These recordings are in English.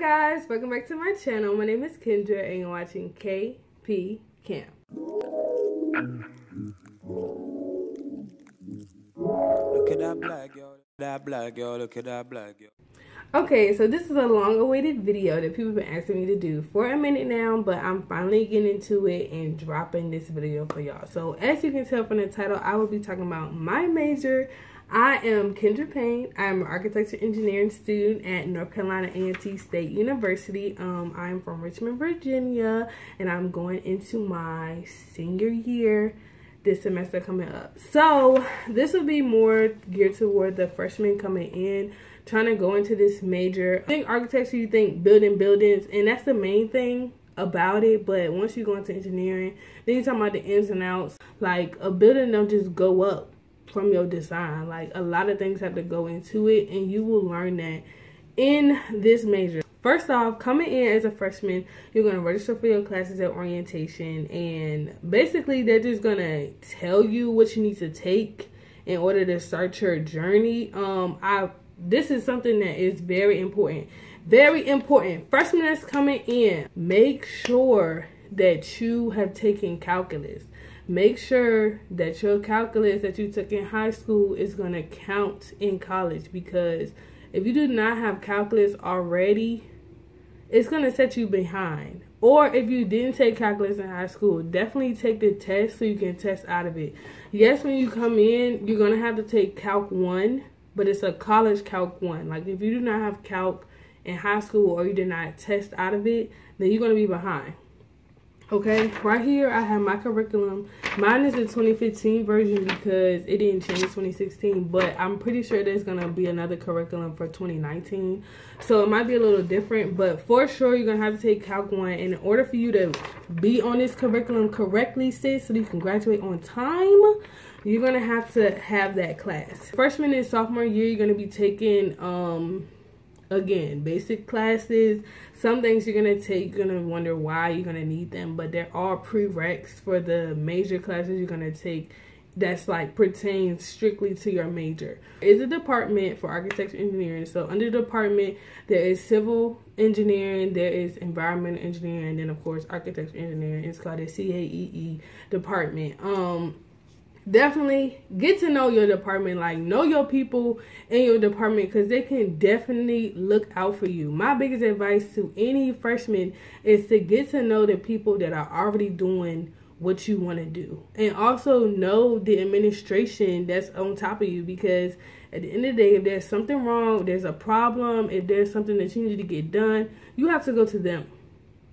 guys, welcome back to my channel. My name is Kendra and you're watching KP CAM. Look at that black girl, that black girl, look at that black girl. Okay, so this is a long-awaited video that people have been asking me to do for a minute now, but I'm finally getting into it and dropping this video for y'all. So as you can tell from the title, I will be talking about my major. I am Kendra Payne. I'm an architectural engineering student at North Carolina A&T State University. I'm from Richmond, Virginia, and I'm going into my senior year this semester coming up. So this will be more geared toward the freshmen coming in, trying to go into this major. I think architecture, you think building buildings, and that's the main thing about it, but once you go into engineering, then you're talking about the ins and outs. Like, a building don't just go up from your design. Like, a lot of things have to go into it, and you will learn that in this major. First off, coming in as a freshman, you're going to register for your classes at orientation, and basically they're just going to tell you what you need to take in order to start your journey. This is something that is very important. Very important. Freshmen that's coming in, make sure that you have taken calculus. Make sure that your calculus that you took in high school is going to count in college, because if you do not have calculus already, it's going to set you behind. Or if you didn't take calculus in high school, definitely take the test so you can test out of it. Yes, when you come in, you're going to have to take Calc 1, but it's a college Calc 1. Like, if you do not have Calc in high school or you did not test out of it, then you're going to be behind. Okay, right here I have my curriculum. Mine is the 2015 version because it didn't change 2016, but I'm pretty sure there's going to be another curriculum for 2019. So it might be a little different, but for sure you're going to have to take Calc 1. And in order for you to be on this curriculum correctly, sis, so that you can graduate on time, you're going to have that class. Freshman and sophomore year, you're going to be taking, again, basic classes. Some things you're going to take, you're going to wonder why you're going to need them, but they're all prereqs for the major classes you're going to take that's like pertains strictly to your major. It's a department for architecture engineering. So under the department, there is civil engineering, there is environmental engineering, and then of course architecture engineering. It's called a CAEE department. Definitely get to know your department. Like, know your people in your department, because they can definitely look out for you. My biggest advice to any freshman is to get to know the people that are already doing what you want to do, and also know the administration that's on top of you, because at the end of the day, if there's something wrong, there's a problem, if there's something that you need to get done, you have to go to them.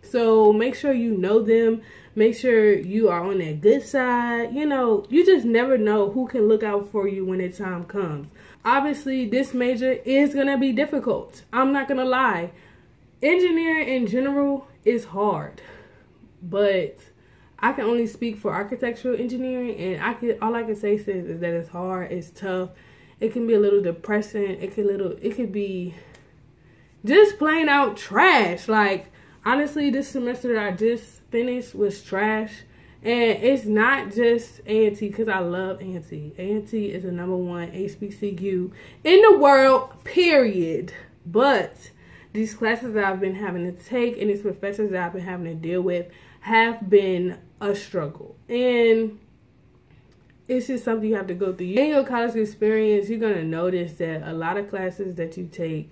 So make sure you know them. Make sure you are on their good side. You know, you just never know who can look out for you when the time comes. Obviously, this major is going to be difficult. I'm not going to lie. Engineering in general is hard. But I can only speak for architectural engineering. And all I can say, sis, is that it's hard. It's tough. It can be a little depressing. It could be just plain out trash. Like, honestly, this semester that I just finished was trash. And it's not just A&T, because I love A&T. A&T is the #1 HBCU in the world, period. But these classes that I've been having to take and these professors that I've been having to deal with have been a struggle. And it's just something you have to go through. In your college experience, you're going to notice that a lot of classes that you take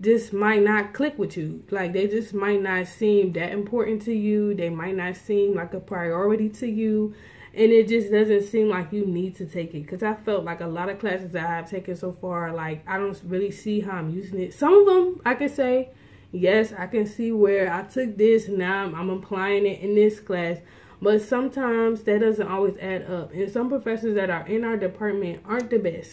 just might not click with you. Like, they just might not seem that important to you. They might not seem like a priority to you. And it just doesn't seem like you need to take it. Because I felt like a lot of classes that I have taken so far, like, I don't really see how I'm using it. Some of them, I can say, yes, I can see where I took this. Now I'm applying it in this class. But sometimes that doesn't always add up. And some professors that are in our department aren't the best.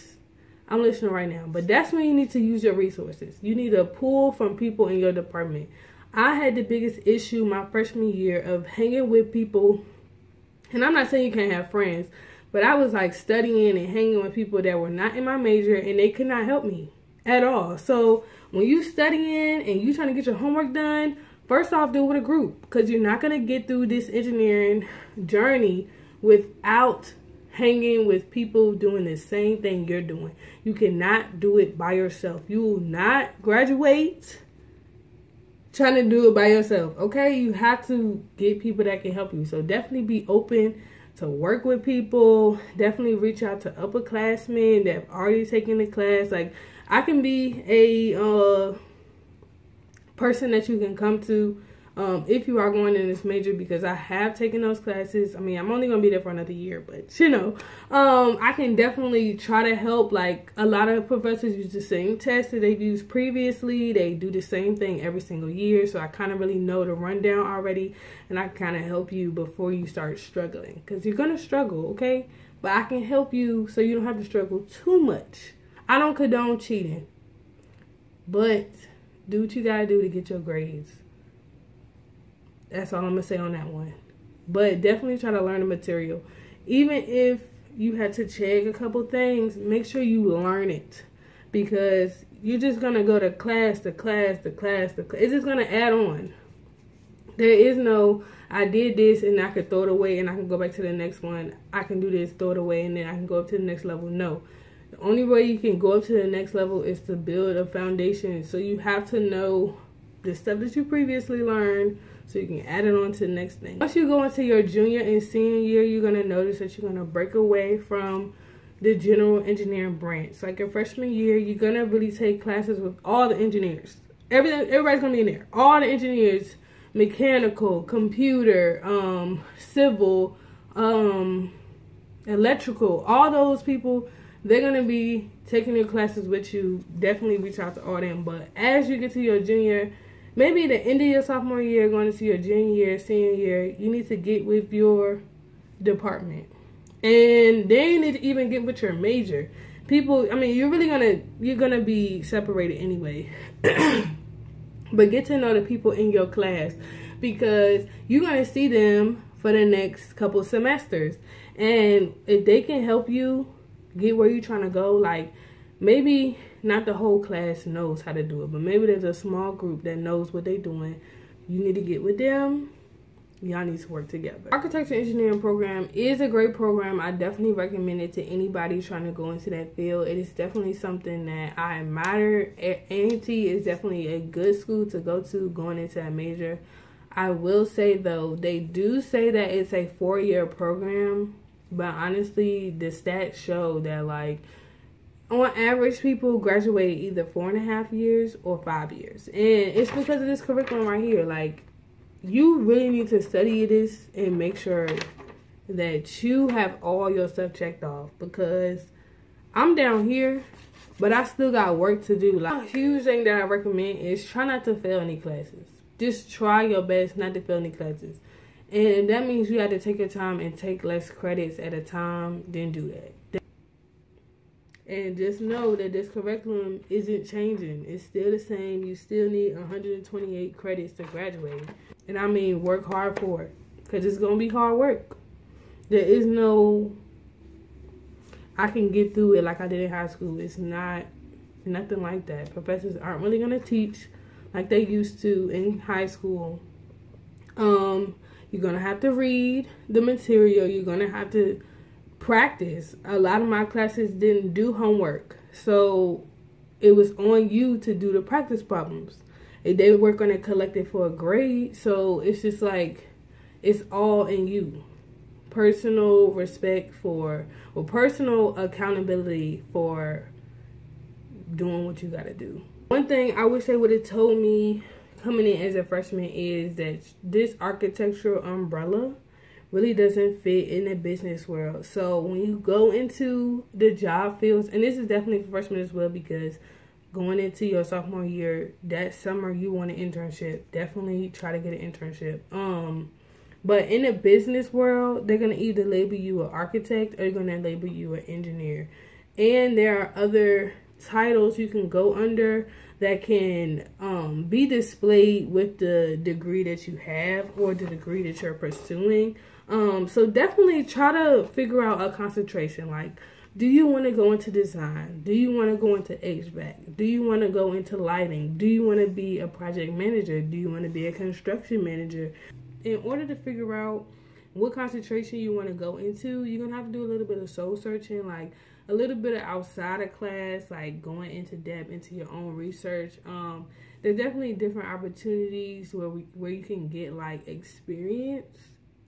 I'm listening right now. But that's when you need to use your resources. You need to pull from people in your department. I had the biggest issue my freshman year of hanging with people. And I'm not saying you can't have friends, but I was like studying and hanging with people that were not in my major, and they could not help me at all. So when you studying and you trying to get your homework done, first off, do it with a group, because you're not going to get through this engineering journey without hanging with people doing the same thing you're doing. You cannot do it by yourself. You will not graduate trying to do it by yourself, okay? You have to get people that can help you. So definitely be open to work with people. Definitely reach out to upperclassmen that have already taken the class. Like, I can be a person that you can come to if you are going in this major, because I have taken those classes. I mean, I'm only going to be there for another year, but, you know, I can definitely try to help. Like, a lot of professors use the same tests that they've used previously. They do the same thing every single year, so I kind of really know the rundown already, and I can kind of help you before you start struggling, because you're going to struggle, okay? But I can help you so you don't have to struggle too much. I don't condone cheating, but do what you got to do to get your grades. That's all I'm going to say on that one. But definitely try to learn the material. Even if you had to check a couple things, make sure you learn it. Because you're just going to go to class, to class, to class, to class. It's just going to add on. There is no, I did this and I could throw it away and I can go back to the next one. I can do this, throw it away, and then I can go up to the next level. No. The only way you can go up to the next level is to build a foundation. So you have to know the stuff that you previously learned, so you can add it on to the next thing. Once you go into your junior and senior year, you're going to notice that you're going to break away from the general engineering branch. So like your freshman year, you're going to really take classes with all the engineers. Everybody's going to be in there. All the engineers, mechanical, computer, civil, electrical, all those people, they're going to be taking your classes with you. Definitely reach out to all them. But as you get to your junior, maybe the end of your sophomore year, going into your junior year, senior year, you need to get with your department. And then you need to even get with your major. People, I mean, you're gonna be separated anyway. But get to know the people in your class, because you're gonna see them for the next couple semesters. And if they can help you get where you're trying to go, like, maybe not the whole class knows how to do it, but maybe there's a small group that knows what they're doing. You need to get with them. Y'all need to work together. Architectural engineering program is a great program. I definitely recommend it to anybody trying to go into that field. It is definitely something that I admire. A&T is definitely a good school to go to going into a major. I will say, though, they do say that it's a 4-year program, but honestly, the stats show that, like, on average, people graduate either 4.5 years or 5 years. And it's because of this curriculum right here. Like, you really need to study this and make sure that you have all your stuff checked off, because I'm down here, but I still got work to do. Like, a huge thing that I recommend is try not to fail any classes. Just try your best not to fail any classes. And that means you have to take your time and take less credits at a time, then do that. And just know that this curriculum isn't changing. It's still the same. You still need 128 credits to graduate. And I mean, work hard for it, because it's going to be hard work. There is no, I can get through it like I did in high school. It's not nothing like that. Professors aren't really going to teach like they used to in high school. You're going to have to read the material. You're going to have to practice. A lot of my classes didn't do homework, so it was on you to do the practice problems. They were going to collect it for a grade, so it's just like, it's all in you. Personal respect for, or personal accountability for doing what you got to do. One thing I would say what it told me coming in as a freshman is that this architectural umbrella really doesn't fit in the business world. So when you go into the job fields, and this is definitely for freshmen as well, because going into your sophomore year, that summer you want an internship. Definitely try to get an internship. But in the business world, they're going to either label you an architect or they're going to label you an engineer. And there are other titles you can go under that can be displayed with the degree that you have or the degree that you're pursuing. So definitely try to figure out a concentration. Like, do you want to go into design? Do you want to go into HVAC? Do you want to go into lighting? Do you want to be a project manager? Do you want to be a construction manager? In order to figure out what concentration you want to go into, you're going to have to do a little bit of soul searching, like a little bit of outside of class, like going into depth into your own research. there's definitely different opportunities where you can get like experience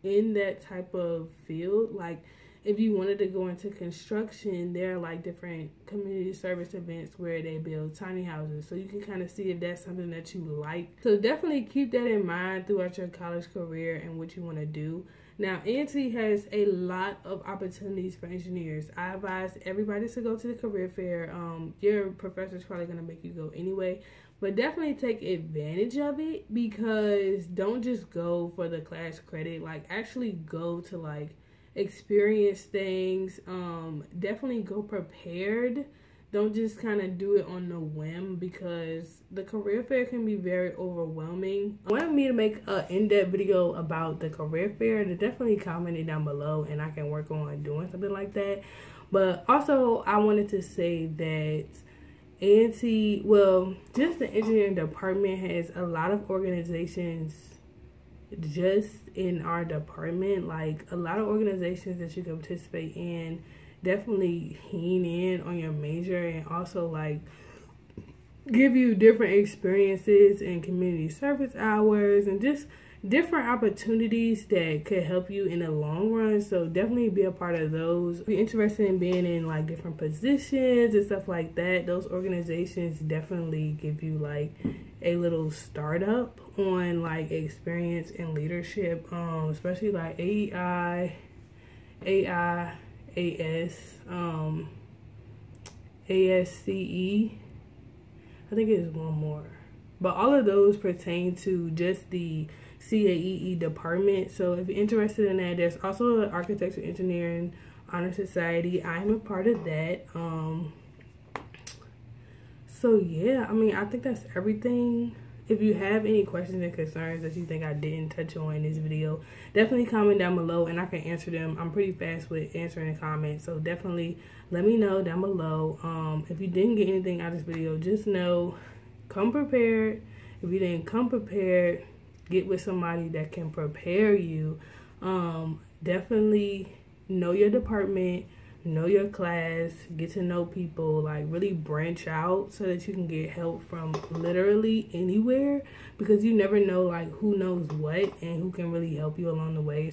in that type of field. Like if you wanted to go into construction, there are like different community service events where they build tiny houses. So you can kind of see if that's something that you like. So definitely keep that in mind throughout your college career and what you want to do. Now, A&T has a lot of opportunities for engineers. I advise everybody to go to the career fair. Your professor's probably going to make you go anyway. But definitely take advantage of it, because don't just go for the class credit. Like, actually go to, like, experience things. Definitely go prepared. Don't just kind of do it on the whim, because the career fair can be very overwhelming. If you want me to make an in-depth video about the career fair, then definitely comment it down below and I can work on doing something like that. But also, I wanted to say that A&T, well, just the engineering department has a lot of organizations just in our department. Like, a lot of organizations that you can participate in. Definitely hone in on your major, and also like give you different experiences and community service hours and just different opportunities that could help you in the long run. So definitely be a part of those. If you're interested in being in like different positions and stuff like that, those organizations definitely give you like a little startup on like experience and leadership, especially like AI, AS, ASCE, I think it's one more, but all of those pertain to just the CAEE department. So if you're interested in that, there's also an Architectural Engineering Honor Society. I'm a part of that. So yeah, I mean, I think that's everything. If you have any questions and concerns that you think I didn't touch on in this video, definitely comment down below and I can answer them. I'm pretty fast with answering comments, so definitely let me know down below. If you didn't get anything out of this video, just know, come prepared. If you didn't come prepared, get with somebody that can prepare you. Definitely know your department, know your class, get to know people, like really branch out so that you can get help from literally anywhere, because you never know like who knows what and who can really help you along the way.